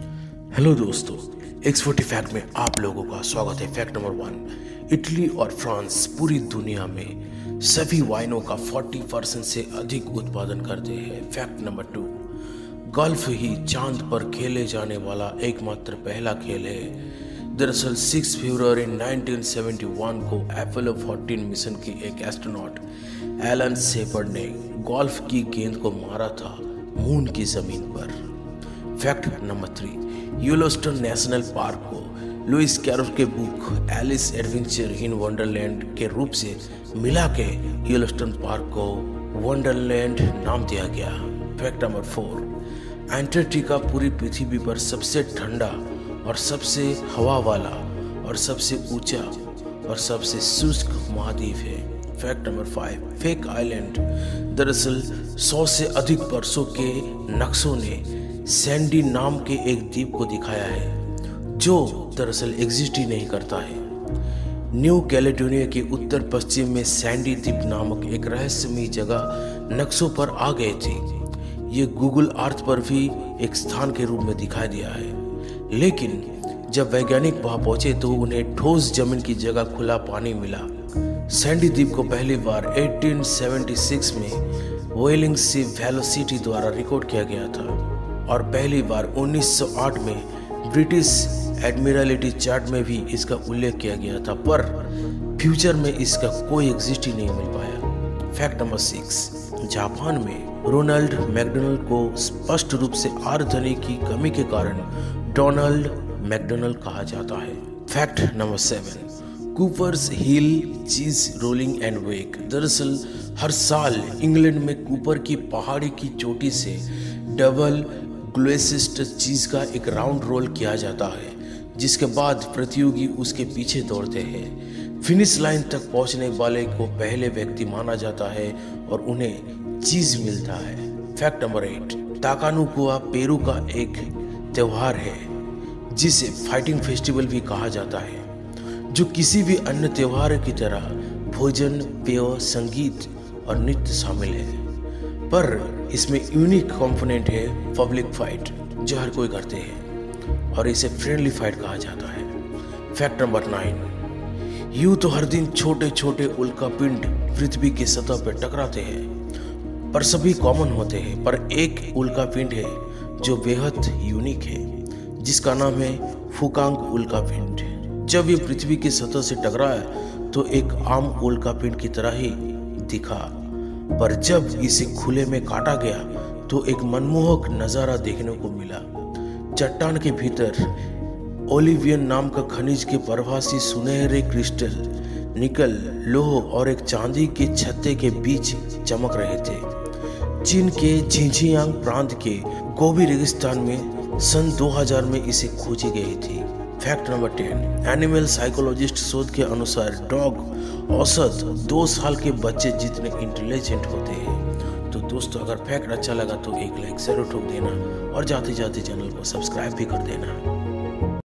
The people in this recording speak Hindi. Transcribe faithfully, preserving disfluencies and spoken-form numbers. हेलो दोस्तों, एक्स फोर्टी फैक्ट में आप लोगों का स्वागत है। फैक्ट नंबर वन, इटली और फ्रांस पूरी दुनिया में सभी वाइनों का चालीस परसेंट से अधिक उत्पादन करते हैं। फैक्ट नंबर टू, गोल्फ ही चांद पर खेले जाने वाला एकमात्र पहला खेल है। दरअसल छह फरवरी उन्नीस सौ इकहत्तर को अपोलो चौदह मिशन की एक एस्ट्रोनॉट एलन शेपर्ड ने गोल्फ की गेंद को मारा था मून की जमीन पर। Fact number three, Yellowstone national park को लुइस कैरोल के book Alice adventure in Wonderland के रूप से मिला के येलोस्टोन पार्क को वंडरलैंड नाम दिया गया। फैक्ट नंबर फोर, एंटार्क्टिका पूरी पृथ्वी पर सबसे ठंडा और सबसे हवा वाला और सबसे ऊंचा और सबसे शुष्क महाद्वीप है। Fact number five, fake island. दरअसल सौ से अधिक वर्षों के नक्शों ने सैंडी नाम के एक द्वीप को दिखाया है जो दरअसल एग्जिस्ट ही नहीं करता है। न्यू कैलेडोनिया के उत्तर पश्चिम में सैंडी द्वीप नामक एक रहस्यमयी जगह नक्शों पर आ गई थी। ये गूगल अर्थ पर भी एक स्थान के रूप में दिखाई दिया है, लेकिन जब वैज्ञानिक वहां पहुंचे तो उन्हें ठोस जमीन की जगह खुला पानी मिला। सैंडी द्वीप को पहली बार अठारह सौ छिहत्तर में व्हेलिंग सी वेलोसिटी द्वारा रिकॉर्ड किया गया था और पहली बार उन्नीस सौ आठ में ब्रिटिश एडमिरलिटी चार्ट में भी इसका उल्लेख किया गया था, पर फ्यूचर में इसका कोई एग्जिस्ट ही नहीं मिल पाया। फैक्ट नंबर सिक्स, जापान में रोनाल्ड मैकडोनाल्ड को स्पष्ट रूप से आर्द्रधनी की कमी के कारण डोनाल्ड मैकडोनाल्ड कहा जाता है। Fact number seven, Cooper's hill cheese rolling and wake. दरअसल हर साल इंग्लैंड में कूपर की पहाड़ी की चोटी से डबल ग्लोसेस्टर चीज का एक राउंड रोल किया जाता है, जिसके बाद प्रतियोगी उसके पीछे दौड़ते हैं। फिनिश लाइन तक पहुंचने वाले को पहले व्यक्ति माना जाता है और उन्हें चीज मिलता है। Fact number eight, Takanakuy Peru का एक त्यौहार है जिसे फाइटिंग फेस्टिवल भी कहा जाता है, जो किसी भी अन्य त्यौहार की तरह भोजन, पेय, संगीत और नृत्य शामिल है, पर इसमें यूनिक कंपोनेंट है पब्लिक फाइट जो हर कोई करते हैं और इसे फ्रेंडली फाइट कहा जाता है। फैक्ट नंबर नाइन, यूं तो हर दिन छोटे छोटे उल्कापिंड पृथ्वी की सतह पर टकराते हैं, पर सभी कॉमन होते हैं, पर एक उल्कापिंड है जो बेहद यूनिक है जिसका नाम है फुकांग उल्कापिंड। जब ये पृथ्वी की सतह से टकराया तो एक आम उल्कापिंड की तरह ही दिखा, पर जब इसे खुले में काटा गया तो एक मनमोहक नजारा देखने को मिला। चट्टान के भीतर ओलिवियन नाम का खनिज के प्रभासी सुनहरे क्रिस्टल, निकल, लोह और एक चांदी के छत्ते के बीच चमक रहे थे। चीन के झिंजियांग प्रांत के गोबी रेगिस्तान में सन दो हज़ार में इसे खोजी गई थी। Fact number ten, animal psychologist शोध के अनुसार डॉग औसत दो साल के बच्चे जितने इंटेलिजेंट होते हैं। तो दोस्तों, अगर फैक्ट अच्छा लगा तो एक लाइक जरूर ठोक देना और जाते जाते चैनल को सब्सक्राइब भी कर देना।